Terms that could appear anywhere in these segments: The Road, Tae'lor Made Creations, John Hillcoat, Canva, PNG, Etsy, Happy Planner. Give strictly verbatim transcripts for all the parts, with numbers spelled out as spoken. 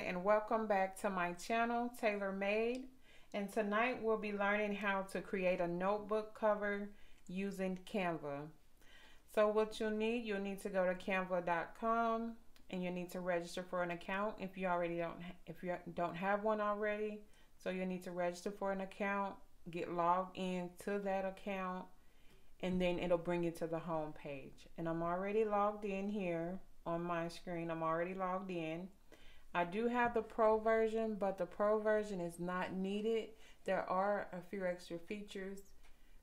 everyone, and welcome back to my channel, Tae'lor Made. And tonight we'll be learning how to create a notebook cover using Canva. So what you'll need, you'll need to go to canva dot com, and you'll need to register for an account if you already don't if you don't have one already. So you'll need to register for an account, get logged in to that account, and then it'll bring you to the home page. And I'm already logged in here. On my screen, I'm already logged in. I do have the pro version, but the pro version is not needed. There are a few extra features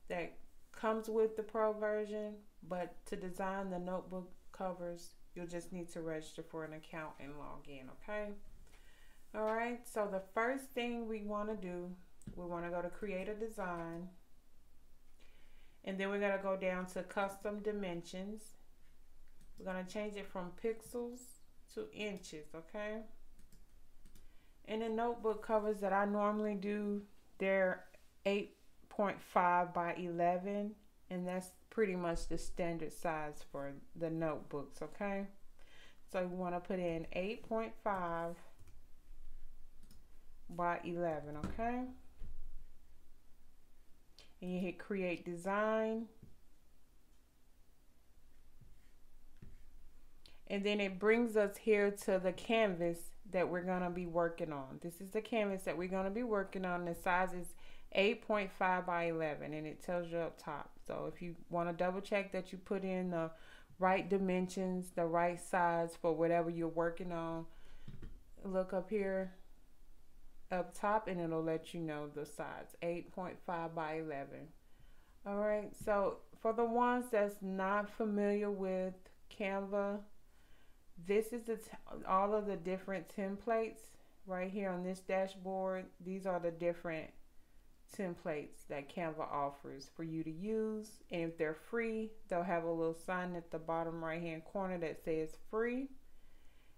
that comes with the pro version, but to design the notebook covers, you'll just need to register for an account and log in, okay? All right, so the first thing we wanna do, we wanna go to create a design, and then we're gonna go down to custom dimensions. We're going to change it from pixels to inches, okay? And the notebook covers that I normally do, they're eight point five by eleven, and that's pretty much the standard size for the notebooks, okay? So you want to put in eight point five by eleven, okay? And you hit create design. And then it brings us here to the canvas that we're gonna be working on. This is the canvas that we're gonna be working on. The size is eight point five by eleven, and it tells you up top. So if you wanna double check that you put in the right dimensions, the right size for whatever you're working on, look up here up top and it'll let you know the size, eight point five by eleven. All right, so for the ones that's not familiar with Canva, this is the all of the different templates right here on this dashboard. These are the different templates that Canva offers for you to use. And if they're free, they'll have a little sign at the bottom right hand corner that says free.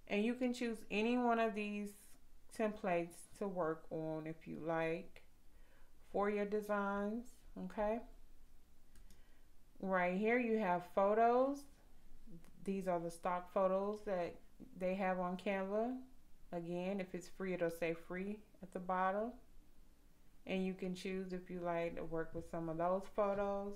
And you can choose any one of these templates to work on if you like for your designs, okay? Right here you have photos. These are the stock photos that they have on Canva. Again, if it's free, it'll say free at the bottom. And you can choose if you like to work with some of those photos.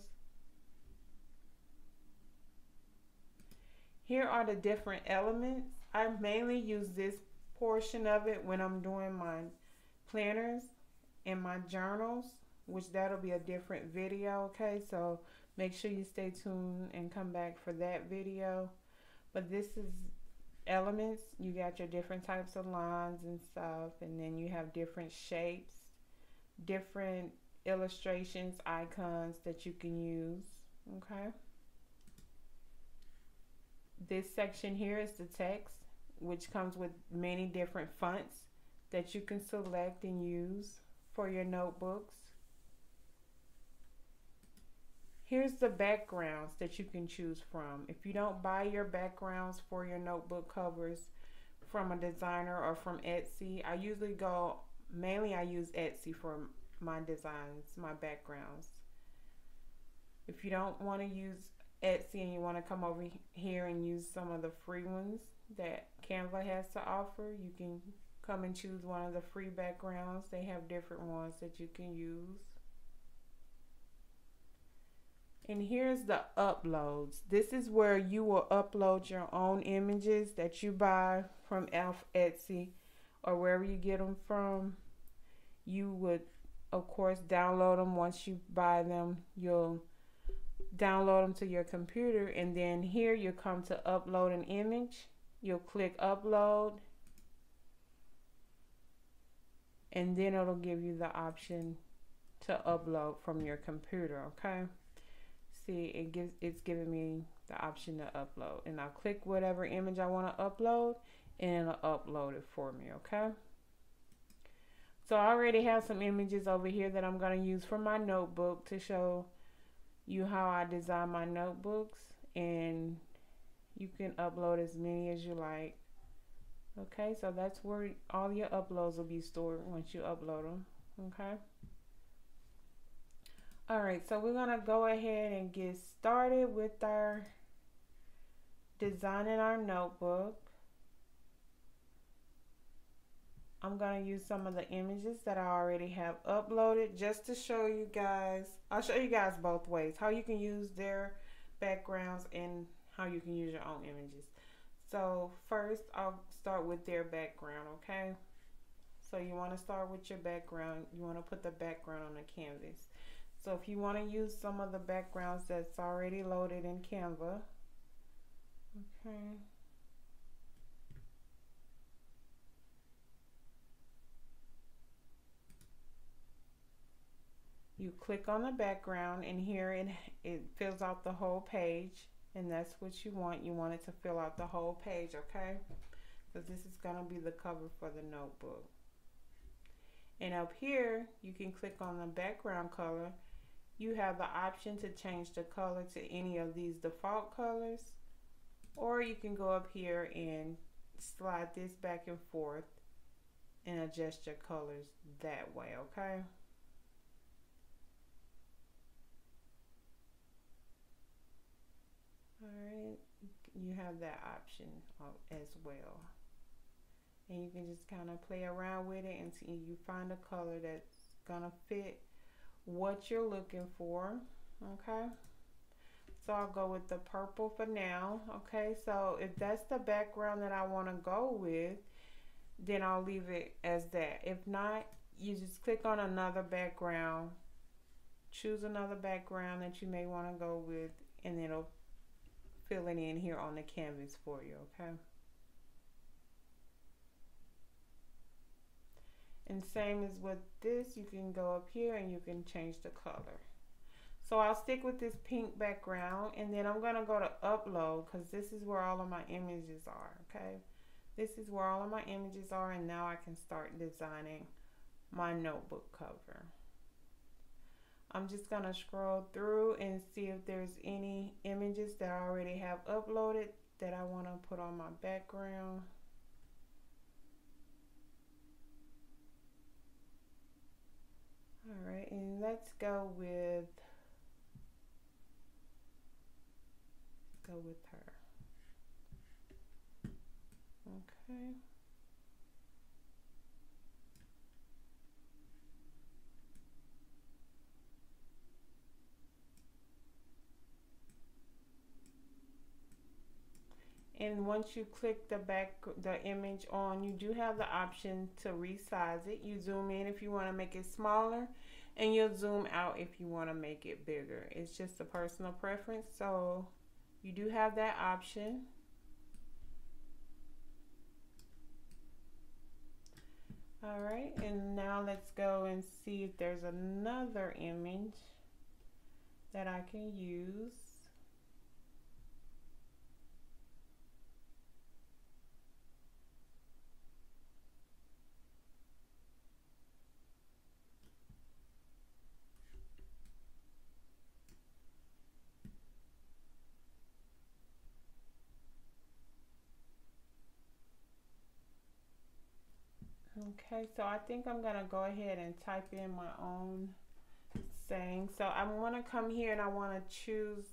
Here are the different elements. I mainly use this portion of it when I'm doing my planners and my journals, which that'll be a different video, okay? So make sure you stay tuned and come back for that video. But this is elements. You got your different types of lines and stuff, and then you have different shapes, different illustrations, icons that you can use, okay? This section here is the text, which comes with many different fonts that you can select and use for your notebooks. Here's the backgrounds that you can choose from. If you don't buy your backgrounds for your notebook covers from a designer or from Etsy, I usually go, mainly I use Etsy for my designs, my backgrounds. If you don't want to use Etsy and you want to come over here and use some of the free ones that Canva has to offer, you can come and choose one of the free backgrounds. They have different ones that you can use. And here's the uploads. This is where you will upload your own images that you buy from Etsy or wherever you get them from. You would, of course, download them. Once you buy them, you'll download them to your computer. And then here you come to upload an image. You'll click upload. And then it'll give you the option to upload from your computer, okay? See, it gives, it's giving me the option to upload, and I'll click whatever image I want to upload and it'll upload it for me, okay? So I already have some images over here that I'm going to use for my notebook to show you how I design my notebooks, and you can upload as many as you like, okay? So that's where all your uploads will be stored once you upload them, okay? Alright, so we're going to go ahead and get started with our designing our notebook. I'm going to use some of the images that I already have uploaded just to show you guys. I'll show you guys both ways, how you can use their backgrounds and how you can use your own images. So first I'll start with their background, okay? So you want to start with your background. You want to put the background on the canvas. So if you want to use some of the backgrounds that's already loaded in Canva, okay. You click on the background, and here it, it fills out the whole page, and that's what you want. You want it to fill out the whole page, okay? Because this is going to be the cover for the notebook. And up here, you can click on the background color. You have the option to change the color to any of these default colors, or you can go up here and slide this back and forth and adjust your colors that way, okay? Alright, you have that option as well. And you can just kind of play around with it until you find a color that's going to fit what you're looking for, okay? So I'll go with the purple for now, okay? So if that's the background that I want to go with, then I'll leave it as that. If not, you just click on another background, choose another background that you may want to go with, and it'll fill it in here on the canvas for you, okay? And same as with this, you can go up here and you can change the color. So I'll stick with this pink background, and then I'm going to go to upload because this is where all of my images are, okay? This is where all of my images are, and now I can start designing my notebook cover. I'm just going to scroll through and see if there's any images that I already have uploaded that I want to put on my background. Alright, and let's go with let's go with her. Okay. And once you click the back the image on, you do have the option to resize it. You zoom in if you want to make it smaller, and you'll zoom out if you want to make it bigger. It's just a personal preference, so you do have that option. All right, and now let's go and see if there's another image that I can use. Okay, so I think I'm going to go ahead and type in my own saying. So I want to come here and I want to choose,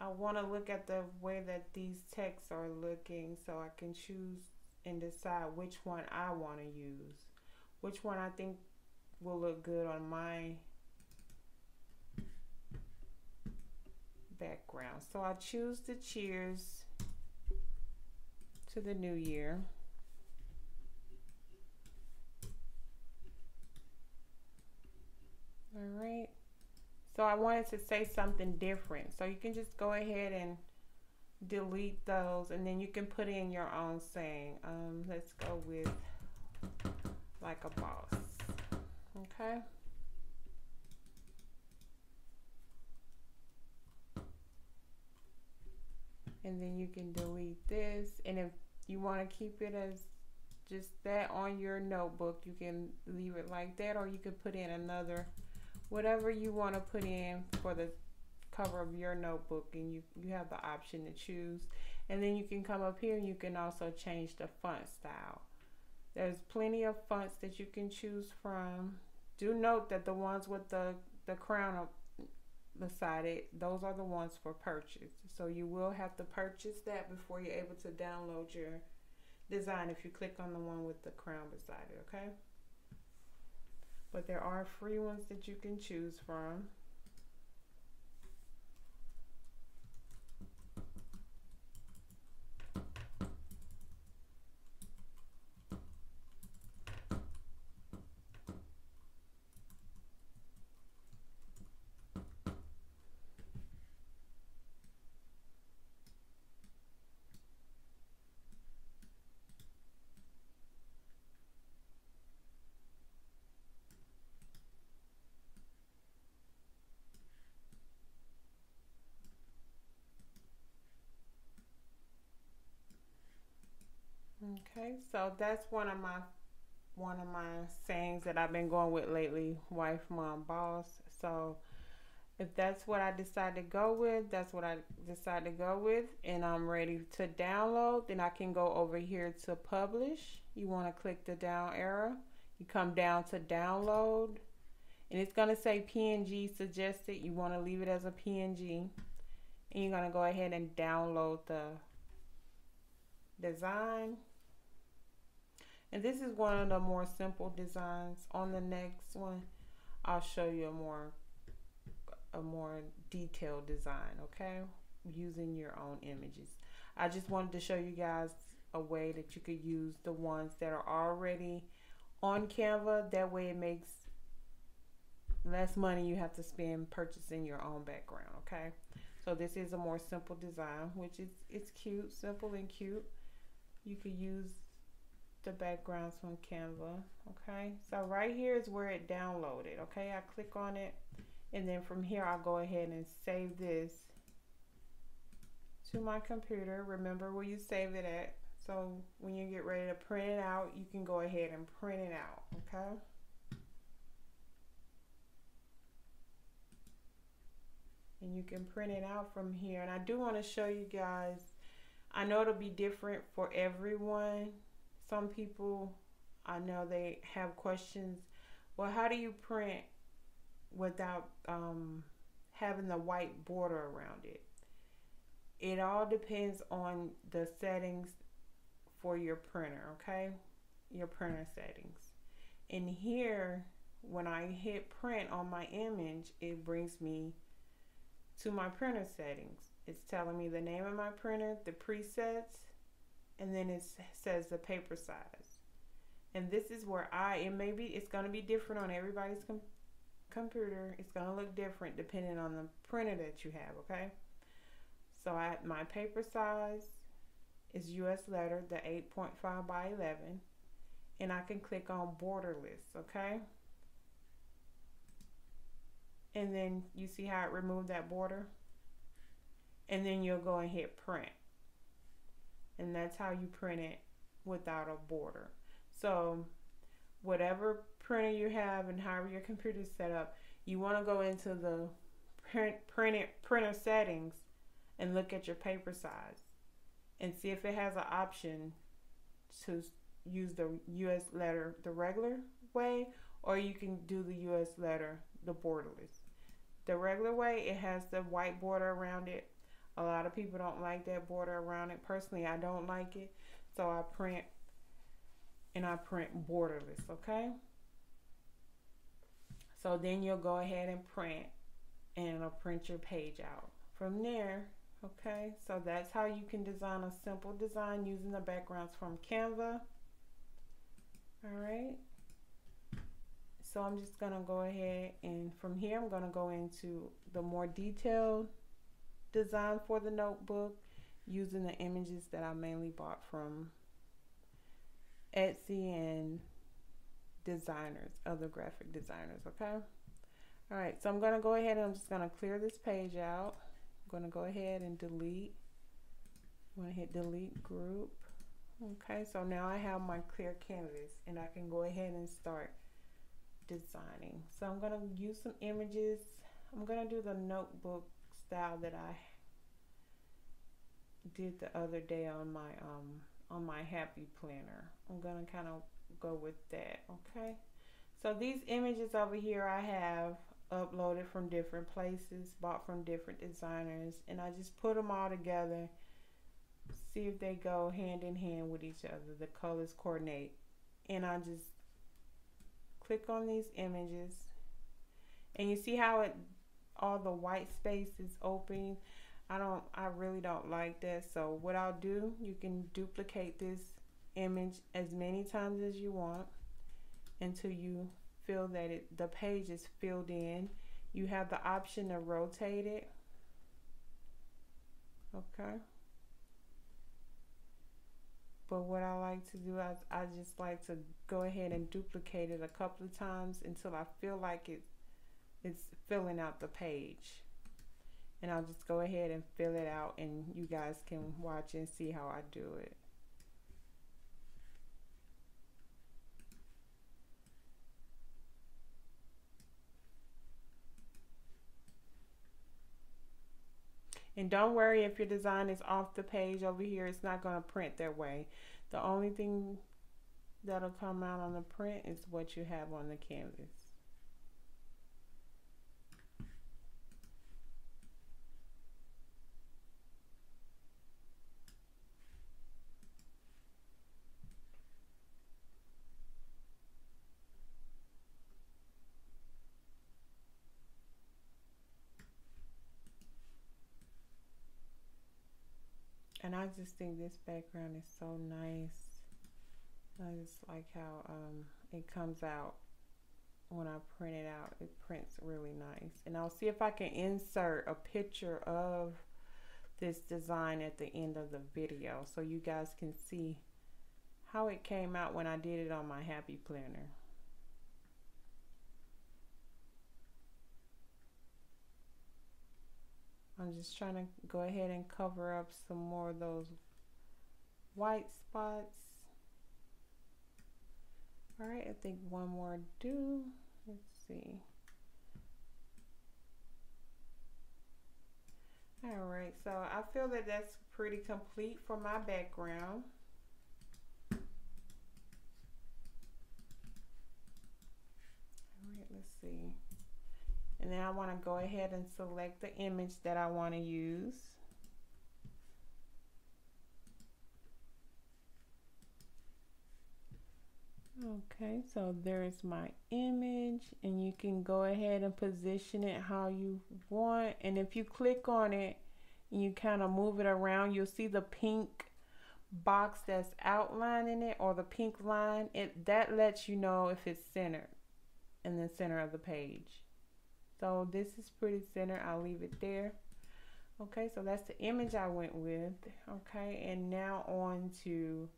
I want to look at the way that these texts are looking, so I can choose and decide which one I want to use, which one I think will look good on my background. So I choose the cheers to the new year. All right, so I wanted to say something different. So you can just go ahead and delete those, and then you can put in your own saying. Um, let's go with like a boss, okay? And then you can delete this. And if you want to keep it as just that on your notebook, you can leave it like that, or you could put in another, whatever you want to put in for the cover of your notebook, and you, you have the option to choose. And then you can come up here and you can also change the font style. There's plenty of fonts that you can choose from. Do note that the ones with the, the crown beside it, those are the ones for purchase. So you will have to purchase that before you're able to download your design if you click on the one with the crown beside it, okay? But there are free ones that you can choose from. Okay, so that's one of my one of my sayings that I've been going with lately, wife, mom, boss. So if that's what I decide to go with, that's what I decide to go with, and I'm ready to download, then I can go over here to publish. You want to click the down arrow. You come down to download, and it's going to say P N G suggested. You want to leave it as a P N G, and you're going to go ahead and download the design. And this is one of the more simple designs. On the next one, I'll show you a more a more detailed design, okay, using your own images. I just wanted to show you guys a way that you could use the ones that are already on Canva. That way it makes less money you have to spend purchasing your own background, okay? So this is a more simple design, which is it's cute, simple and cute. You could use the backgrounds from Canva, okay? So right here is where it downloaded, okay? I click on it, and then from here, I'll go ahead and save this to my computer. Remember where you save it at. So when you get ready to print it out, you can go ahead and print it out, okay? And you can print it out from here. And I do want to show you guys, I know it'll be different for everyone. Some people, I know they have questions. Well, how do you print without um, having the white border around it? It all depends on the settings for your printer, okay? Your printer settings. And here, when I hit print on my image, it brings me to my printer settings. It's telling me the name of my printer, the presets, and then it says the paper size. And this is where I, it may be, it's gonna be different on everybody's com computer. It's gonna look different depending on the printer that you have, okay? So I, my paper size is U S letter, the eight point five by eleven, and I can click on borderless, okay? And then you see how it removed that border? And then you'll go and hit print. And that's how you print it without a border. So whatever printer you have and however your computer is set up, you want to go into the print, print it, printer settings and look at your paper size and see if it has an option to use the U S letter the regular way, or you can do the U S letter the borderless. The regular way, it has the white border around it. A lot of people don't like that border around it. Personally, I don't like it. So I print and I print borderless, okay? So then you'll go ahead and print, and it'll print your page out from there, okay? So that's how you can design a simple design using the backgrounds from Canva. All right. So I'm just gonna go ahead, and from here I'm gonna go into the more detailed design for the notebook using the images that I mainly bought from Etsy and designers, other graphic designers, okay? All right, so I'm gonna go ahead and I'm just gonna clear this page out. I'm gonna go ahead and delete. I'm gonna hit delete group. Okay, so now I have my clear canvas and I can go ahead and start designing. So I'm gonna use some images. I'm gonna do the notebook style that I did the other day on my um on my Happy Planner. I'm gonna kind of go with that, okay? So these images over here I have uploaded from different places, bought from different designers, and I just put them all together see if they go hand in hand with each other, the colors coordinate. And I just click on these images, and you see how it, all the white space is open. I don't, I really don't like that. So what I'll do, you can duplicate this image as many times as you want until you feel that it, the page is filled in. You have the option to rotate it. Okay. But what I like to do, I, I just like to go ahead and duplicate it a couple of times until I feel like it, it's filling out the page. And I'll just go ahead and fill it out, and you guys can watch and see how I do it. And don't worry if your design is off the page over here, it's not going to print that way. The only thing that'll come out on the print is what you have on the canvas. And I just think this background is so nice. I just like how um, it comes out when I print it out. It prints really nice. And I'll see if I can insert a picture of this design at the end of the video so you guys can see how it came out when I did it on my Happy Planner. I'm just trying to go ahead and cover up some more of those white spots. All right, I think one more do. Let's see. All right, so I feel that that's pretty complete for my background. All right, let's see. And then I want to go ahead and select the image that I want to use. Okay, so there's my image, and you can go ahead and position it how you want. And if you click on it and you kind of move it around, you'll see the pink box that's outlining it, or the pink line. It, that lets you know if it's centered in the center of the page. So this is pretty center. I'll leave it there. Okay, so that's the image I went with. Okay, and now on to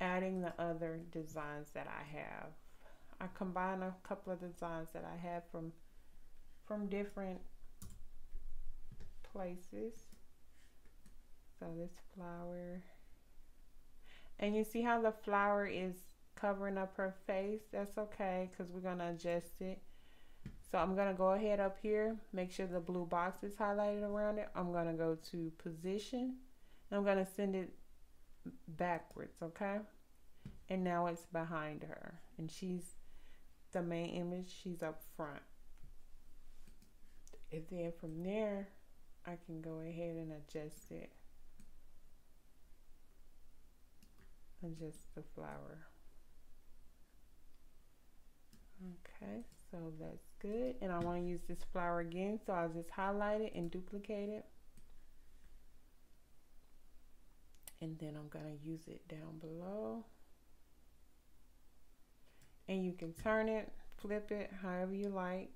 adding the other designs that I have. I combine a couple of designs that I have from from different places. So this flower, and you see how the flower is covering up her face. That's okay, because we're gonna adjust it. So I'm gonna go ahead up here, make sure the blue box is highlighted around it. I'm gonna go to position, and I'm gonna send it backwards, okay? And now it's behind her, and she's the main image, she's up front. And then from there, I can go ahead and adjust it. Adjust the flower. Okay, so that's good. And I want to use this flower again, so I'll just highlight it and duplicate it, and then I'm going to use it down below. And you can turn it, flip it however you like.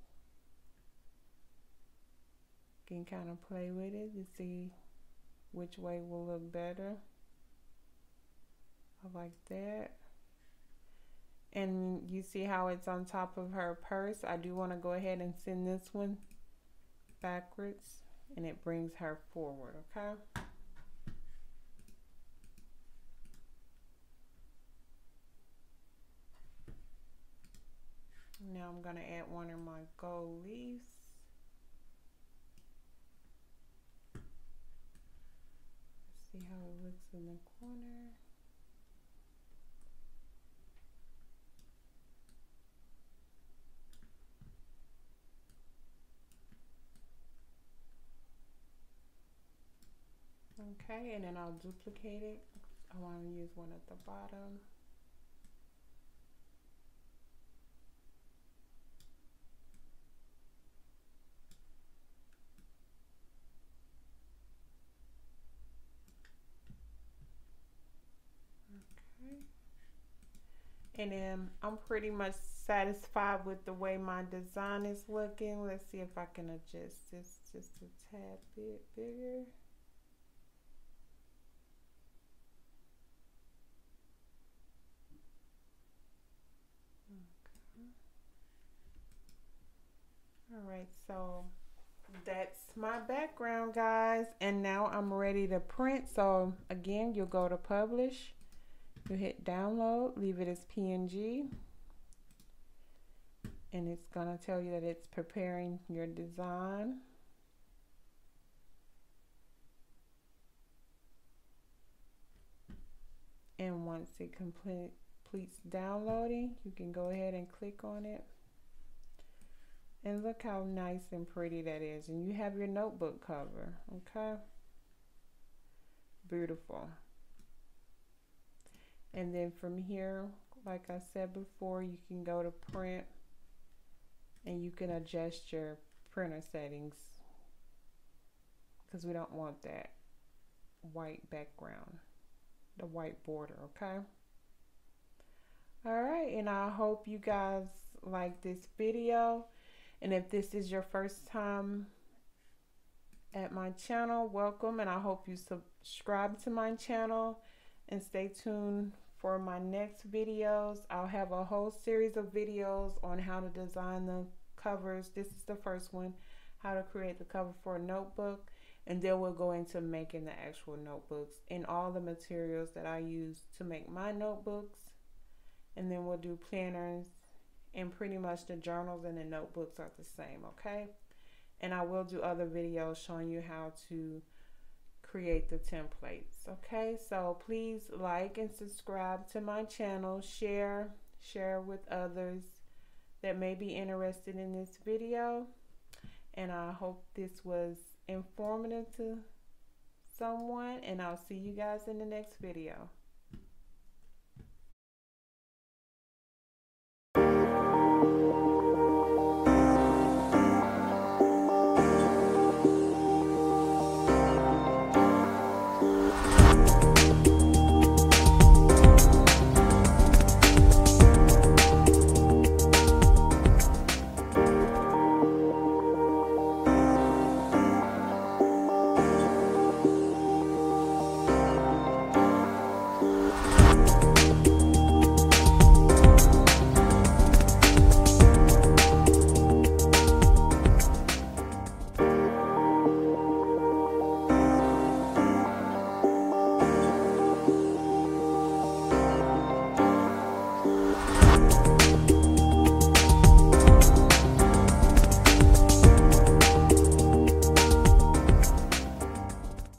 You can kind of play with it to see which way will look better. I like that. And you see how it's on top of her purse. I do want to go ahead and send this one backwards, and it brings her forward, okay? Now I'm gonna add one of my gold leaves. Let's see how it looks in the corner. Okay, and then I'll duplicate it. I want to use one at the bottom. And then I'm pretty much satisfied with the way my design is looking. Let's see if I can adjust this just a tad bit bigger. Okay. All right, so that's my background, guys. And now I'm ready to print. So again, you'll go to publish. You hit download, leave it as P N G, and it's gonna tell you that it's preparing your design. And once it complete, completes downloading, you can go ahead and click on it. And look how nice and pretty that is. And you have your notebook cover, okay? Beautiful. And then from here, like I said before, you can go to print and you can adjust your printer settings because we don't want that white background, the white border, okay? All right, and I hope you guys like this video. And if this is your first time at my channel, welcome. And I hope you subscribe to my channel and stay tuned for my next videos. I'll have a whole series of videos on how to design the covers. This is the first one, how to create the cover for a notebook. And then we'll go into making the actual notebooks and all the materials that I use to make my notebooks. And then we'll do planners, and pretty much the journals and the notebooks are the same, okay? And I will do other videos showing you how to create the templates, okay? So please like and subscribe to my channel, share share with others that may be interested in this video, and I hope this was informative to someone, and I'll see you guys in the next video.